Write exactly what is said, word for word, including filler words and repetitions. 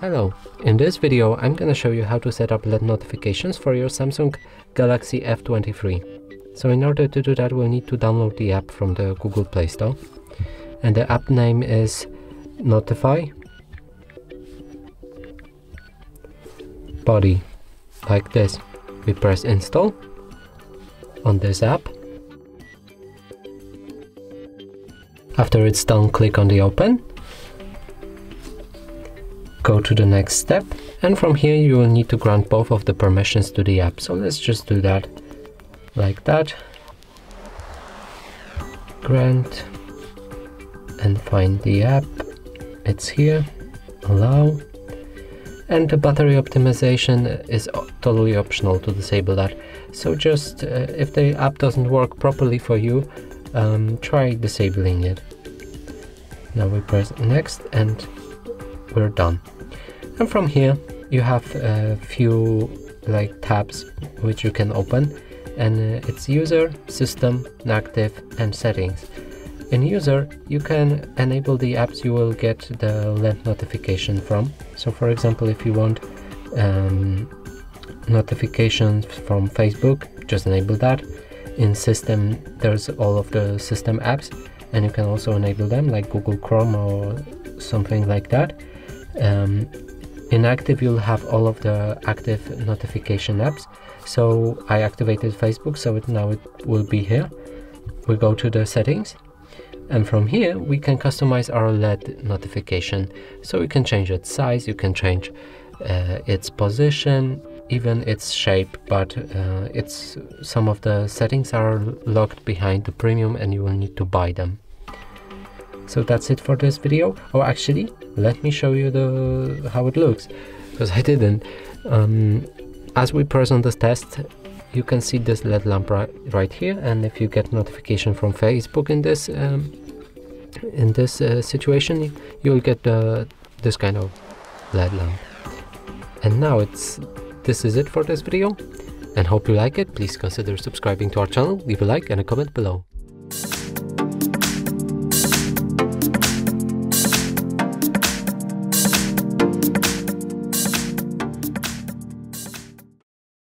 Hello, in this video I'm gonna show you how to set up L E D notifications for your Samsung Galaxy F twenty-three. So in order to do that, we'll need to download the app from the Google Play Store, and the app name is NotifyBuddy, like this. We press install on this app. After it's done, click on the open, go to the next step, and from here you will need to grant both of the permissions to the app. So let's just do that like that. Grant, and find the app, it's here, allow. And the battery optimization is totally optional to disable that. So just uh, if the app doesn't work properly for you, Um, try disabling it. Now we press next and we're done. And from here you have a few like tabs which you can open, and uh, it's user, system, active, and settings. In user you can enable the apps you will get the L E D notification from. So for example, if you want um, notifications from Facebook, just enable that. In system, there's all of the system apps, and you can also enable them, like Google Chrome or something like that. Um, in active, you'll have all of the active notification apps. So I activated Facebook, so it, now it will be here. We go to the settings, and from here we can customize our L E D notification. So you can change its size, you can change uh, its position, even its shape, but uh, it's some of the settings are locked behind the premium and you will need to buy them. So that's it for this video. Oh, actually, let me show you the how it looks, because I didn't. Um, as we press on this test, you can see this L E D lamp right, right here, and if you get notification from Facebook in this um, in this uh, situation, you'll get uh, this kind of L E D lamp. And now it's This is it for this video, and hope you like it. Please consider subscribing to our channel, leave a like and a comment below.